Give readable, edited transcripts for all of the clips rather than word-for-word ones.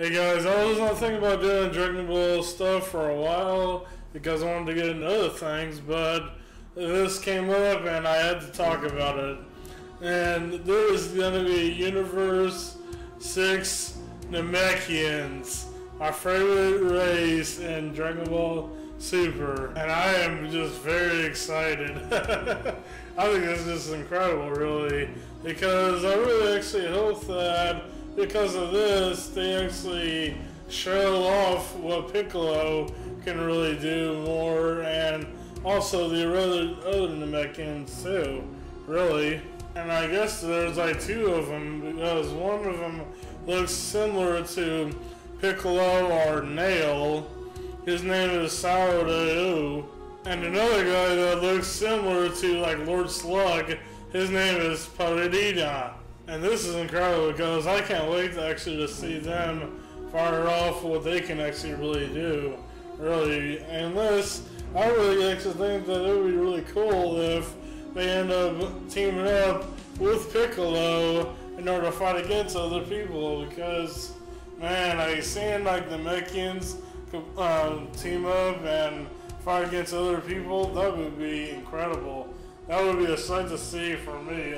Hey guys, I was not thinking about doing Dragon Ball stuff for a while because I wanted to get into other things, but this came up and I had to talk about it. And there is going to be Universe 6 Namekians, our favorite race in Dragon Ball Super. And I am just very excited. I think this is just incredible, really, because I really actually hope that because of this, they actually show off what Piccolo can really do more, and also the other Namekians too, really. And I guess there's like two of them, because one of them looks similar to Piccolo or Nail. His name is Sourdo. And another guy that looks similar to like Lord Slug, his name is Paradida. And this is incredible because I can't wait to actually just see them fire off what they can actually really do, really. And this, I really actually think that it would be really cool if they end up teaming up with Piccolo in order to fight against other people, because, man, I seen like the Namekians team up and fight against other people. That would be incredible. That would be a sight to see for me.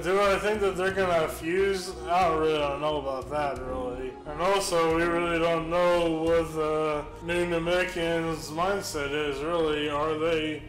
Do I think that they're gonna fuse? I really don't know about that, really. And also, we really don't know what the new Namekians' mindset is, really. Are they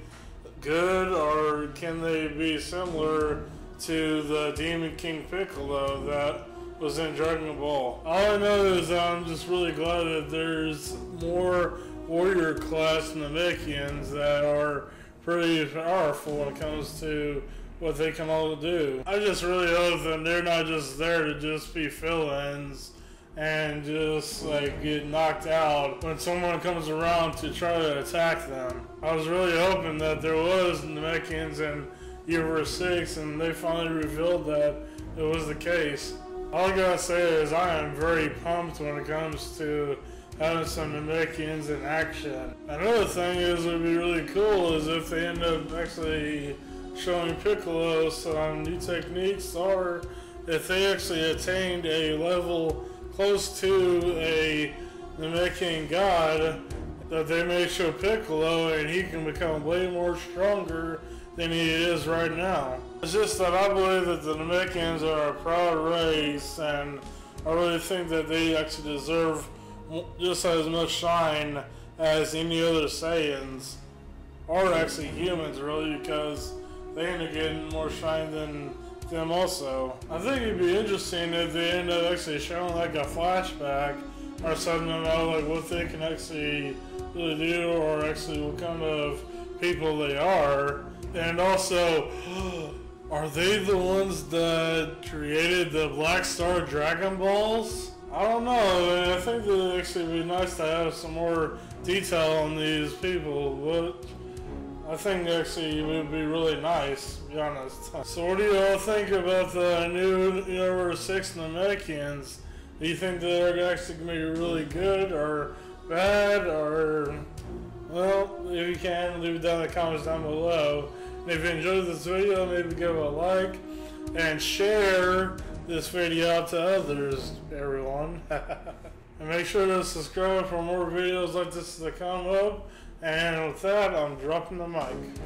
good, or can they be similar to the Demon King Piccolo that was in Dragon Ball? All I know is that I'm just really glad that there's more warrior class Namekians that are pretty powerful when it comes to what they can all do. I just really hope that they're not just there to just be fill-ins and just like get knocked out when someone comes around to try to attack them. I was really hoping that there was Namekians in Universe 6, and they finally revealed that it was the case. All I gotta say is I am very pumped when it comes to having some Namekians in action. Another thing is would be really cool is if they end up actually showing Piccolo some new techniques, or if they actually attained a level close to a Namekian god, that they may show Piccolo and he can become way more stronger than he is right now. It's just that I believe that the Namekians are a proud race, and I really think that they actually deserve just as much shine as any other Saiyans, or actually humans, really, because they end up getting more shine than them also. I think it'd be interesting if they end up actually showing like a flashback or something about like what they can actually really do, or actually what kind of people they are. And also, are they the ones that created the Black Star Dragon Balls? I don't know. I think that it would actually be nice to have some more detail on these people, but I think actually it would be really nice, to be honest. So what do you all think about the new Universe 6 Namekians? Do you think that they're actually going to be really good or bad, or, well, if you can, leave it down in the comments down below. And if you enjoyed this video, maybe give it a like and share this video out to others, everyone. And make sure to subscribe for more videos like this to come up. And with that, I'm dropping the mic.